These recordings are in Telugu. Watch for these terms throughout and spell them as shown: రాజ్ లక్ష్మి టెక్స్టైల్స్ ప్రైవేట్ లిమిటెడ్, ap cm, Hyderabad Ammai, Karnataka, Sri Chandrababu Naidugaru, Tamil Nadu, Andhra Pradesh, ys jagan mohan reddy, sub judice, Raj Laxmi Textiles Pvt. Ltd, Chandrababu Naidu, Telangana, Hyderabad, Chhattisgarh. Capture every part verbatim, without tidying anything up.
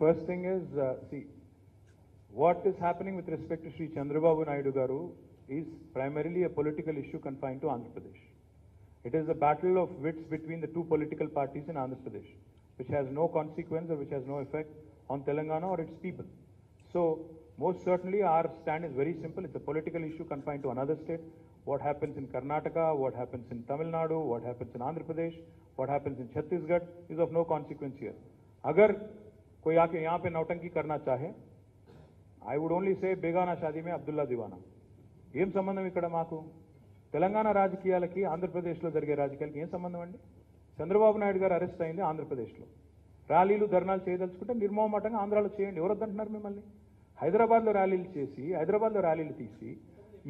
First thing is, uh, see, what is happening with respect to Sri Chandrababu Naidugaru is primarily a political issue confined to Andhra Pradesh. It is a battle of wits between the two political parties in Andhra Pradesh, which has no consequence or which has no effect on Telangana or its people. So, most certainly our stand is very simple. It's a political issue confined to another state. What happens in Karnataka, what happens in Tamil Nadu, what happens in Andhra Pradesh, what happens in Chhattisgarh is of no consequence here. Agar koi aake yahan pe nautanki karna chahe, I would only say begana shaadi mein Abdullah Diwana. Em sambandham ikkada maaku Telangana rajakeeyalaki Andhra Pradesh lo jarige rajakeeyalaki em sambandham andi. Chandrababu Naidu garu arrest ayindi Andhra Pradesh lo. Rallylu dharnalu cheyaluchukunte nirmohamatangaa Andhralo cheyandi. Evaru antunnaru mimmalni? Hyderabad lo rallylu chesi, Hyderabad lo rallylu teesi,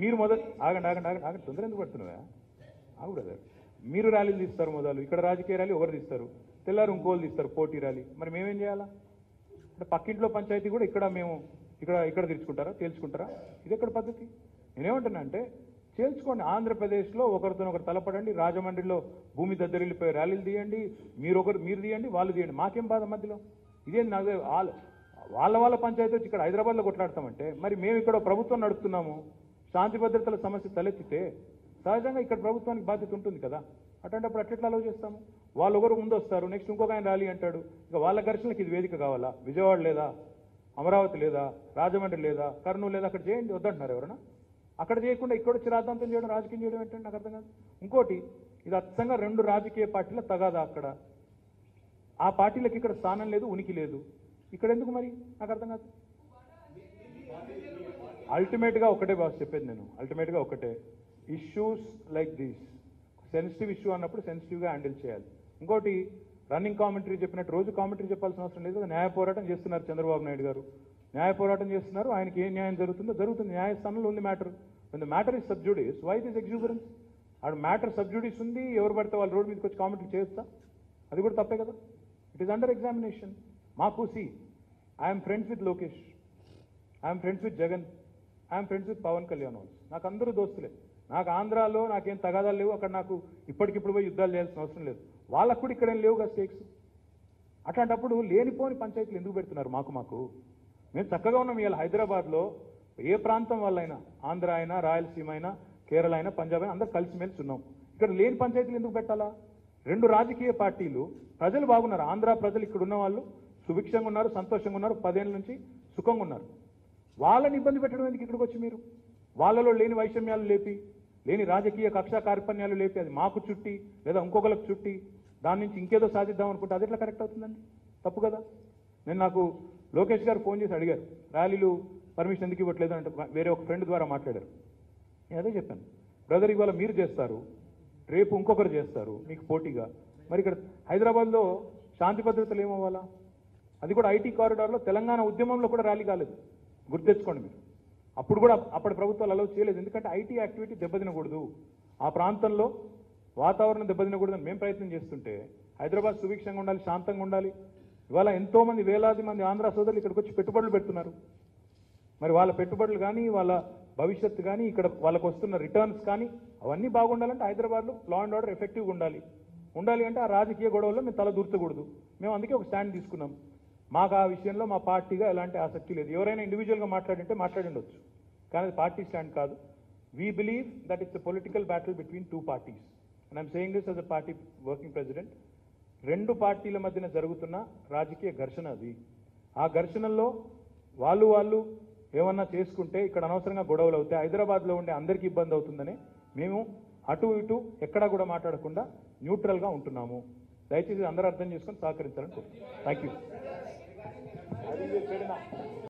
మీరు మొదలు ఆగండి ఆగండి ఆగండి ఆగండి తొందర ఎందుకు పడుతున్నావా? ఆగుడదా మీరు ర్యాలీలు తీస్తారు మొదలు, ఇక్కడ రాజకీయ ర్యాలీ ఒకరు తీస్తారు, తెల్లారు ఇంకోళ్ళు తీస్తారు పోటీ ర్యాలీ. మరి మేమేం చేయాలా? అంటే పక్కింట్లో పంచాయతీ కూడా ఇక్కడ మేము ఇక్కడ ఇక్కడ తెచ్చుకుంటారా తేల్చుకుంటారా? ఇది ఎక్కడ పద్ధతి? నేనేమంటున్నా అంటే చేర్చుకోండి. ఆంధ్రప్రదేశ్లో ఒకరితో ఒకరు తలపడండి, రాజమండ్రిలో భూమి దద్దరిల్లిపోయి ర్యాలీలు తీయండి, మీరు ఒకరు మీరు తీయండి వాళ్ళు తీయండి, మాకేం బాధ మధ్యలో? ఇదేం నాకు వాళ్ళ వాళ్ళ వాళ్ళ పంచాయతీ వచ్చి ఇక్కడ హైదరాబాద్లో కొట్లాడతామంటే మరి మేము ఇక్కడ ప్రభుత్వం నడుపుతున్నాము, శాంతి భద్రతల సమస్య తలెత్తితే సహజంగా ఇక్కడ ప్రభుత్వానికి బాధ్యత ఉంటుంది కదా. అటువంటిప్పుడు అట్లెట్లా అలవ్ చేస్తాము? వాళ్ళు ఒకరు ముందు వస్తారు, నెక్స్ట్ ఇంకొక ఆయన ర్యాలీ అంటాడు, ఇక వాళ్ళ ఘర్షణకి ఇది వేదిక కావాలా? విజయవాడ లేదా, అమరావతి లేదా, రాజమండ్రి లేదా, కర్నూలు లేదా? అక్కడ చేయండి, వద్దంటున్నారు ఎవరైనా? అక్కడ చేయకుండా ఇక్కడ వచ్చి రాద్ధాంతం చేయడం, రాజకీయం చేయడం ఏంటంటే నాకు అర్థం కాదు. ఇంకోటి, ఇది అచ్చంగా రెండు రాజకీయ పార్టీల తగాదా. అక్కడ ఆ పార్టీలకు ఇక్కడ స్థానం లేదు, ఉనికి లేదు. ఇక్కడ ఎందుకు మరి నాకు అర్థం కాదు. అల్టిమేట్గా ఒకటే బాస్ చెప్పేది నేను, అల్టిమేట్గా ఒకటే, issues like these sensitive issue అన్నప్పుడు సెన్సిటివ్గా హ్యాండిల్ చేయాలి. ఇంకోటి, రన్నింగ్ కామెంటరీ చెప్పినట్టు రోజు కామెంటరీ చెప్పాల్సిన అవసరం లేదు కదా. న్యాయ పోరాటం చేస్తున్నారు చంద్రబాబు నాయుడు గారు, న్యాయ పోరాటం చేస్తున్నారు. ఆయనకి ఏ న్యాయం జరుగుతుందో జరుగుతుంది, న్యాయస్థానంలో ఉంది matter. When the matter is sub judice, why this exuberance? ఆడు మ్యాటర్ సబ్ జుడిస్ ఉంది, ఎవరు పడితే వాళ్ళు రోడ్డు మీదకి వచ్చి కామెంటరీ చేస్తా, అది కూడా తప్పే కదా. It is under examination. మాకు see I'm friends with Lokesh, I'm friends with Jagan, I'm friends with Pawan Kalyan also. నాకు అందరూ దోస్తులే. నాకు ఆంధ్రాలో నాకేం తగాదాలు లేవు, అక్కడ నాకు ఇప్పటికిప్పుడు పోయి యుద్ధాలు చేయాల్సిన అవసరం లేదు. వాళ్ళకు కూడా ఇక్కడేం లేవు కదా స్టేక్స్. అట్లాంటప్పుడు లేనిపోని పంచాయతీలు ఎందుకు పెడుతున్నారు? మాకు మాకు మేము చక్కగా ఉన్నాం. ఇవాళ హైదరాబాద్లో ఏ ప్రాంతం వాళ్ళైనా, ఆంధ్ర అయినా, రాయలసీమ అయినా, కేరళ అయినా, పంజాబ్ అయినా, అందరూ కలిసిమెలిసి ఉన్నాం. ఇక్కడ లేని పంచాయతీలు ఎందుకు పెట్టాలా? రెండు రాజకీయ పార్టీలు, ప్రజలు బాగున్నారు. ఆంధ్ర ప్రజలు ఇక్కడ ఉన్న వాళ్ళు సుభిక్షంగా ఉన్నారు, సంతోషంగా ఉన్నారు, పదేళ్ళ నుంచి సుఖంగా ఉన్నారు. వాళ్ళని ఇబ్బంది పెట్టడం ఎందుకు? ఇక్కడికి వచ్చి మీరు వాళ్ళలో లేని వైషమ్యాలు లేపి, లేని రాజకీయ కక్షా కార్పణ్యాలు లేపి, అది మాకు చుట్టి లేదా ఇంకొకరికి చుట్టి దాని నుంచి ఇంకేదో సాధిద్దాం అనుకుంటే అది ఎట్లా కరెక్ట్ అవుతుందండి? తప్పు కదా. నేను నాకు లోకేష్ గారు ఫోన్ చేసి అడిగారు, ర్యాలీలు పర్మిషన్ ఎందుకు ఇవ్వట్లేదు అంటే వేరే ఒక ఫ్రెండ్ ద్వారా మాట్లాడారు. నేను అదే చెప్పాను, బ్రదర్ ఇవాళ మీరు చేస్తారు, రేపు ఇంకొకరు చేస్తారు మీకు పోటీగా. మరి ఇక్కడ హైదరాబాద్లో శాంతి భద్రతలు ఏమవ్వాలా? అది కూడా ఐటీ కారిడార్లో తెలంగాణ ఉద్యమంలో కూడా ర్యాలీ కాలేదు, గుర్తెచ్చుకోండి మీరు. అప్పుడు కూడా అప్పటి ప్రభుత్వాలు అలౌ చేయలేదు, ఎందుకంటే ఐటీ యాక్టివిటీ దెబ్బతినకూడదు, ఆ ప్రాంతంలో వాతావరణం దెబ్బతినకూడదు అని మేము ప్రయత్నం చేస్తుంటే హైదరాబాద్ సుభిక్షంగా ఉండాలి, శాంతంగా ఉండాలి. ఇవాళ ఎంతోమంది వేలాది మంది ఆంధ్ర సోదరులు ఇక్కడికి వచ్చి పెట్టుబడులు పెడుతున్నారు. మరి వాళ్ళ పెట్టుబడులు కానీ, వాళ్ళ భవిష్యత్తు కానీ, ఇక్కడ వాళ్ళకు వస్తున్న రిటర్న్స్ కానీ అవన్నీ బాగుండాలంటే హైదరాబాద్లో లా అండ్ ఆర్డర్ ఎఫెక్టివ్గా ఉండాలి. ఉండాలి అంటే ఆ రాజకీయ గొడవల్లో మేము తల దూర్చకూడదు. మేము అందుకే ఒక స్టాండ్ తీసుకున్నాం. మాకు ఆ విషయంలో మా పార్టీగా ఎలాంటి ఆసక్తి లేదు. ఎవరైనా ఇండివిజువల్గా మాట్లాడింటే మాట్లాడిండొచ్చు, కానీ అది పార్టీ స్టాండ్ కాదు. We believe that it's a political battle between two parties and I'm saying this as a party working president. రెండు పార్టీల మధ్యన జరుగుతున్న రాజకీయ ఘర్షణ అది. ఆ ఘర్షణల్లో వాళ్ళు వాళ్ళు ఏమన్నా చేసుకుంటే ఇక్కడ అనవసరంగా గొడవలు అవుతాయి, హైదరాబాద్లో ఉండే అందరికీ ఇబ్బంది అవుతుందని మేము అటు ఇటు ఎక్కడా కూడా మాట్లాడకుండా న్యూట్రల్గా ఉంటున్నాము. దయచేసి అందరూ అర్థం చేసుకొని సహకరించాలని కోరుతున్నాను. Thank you.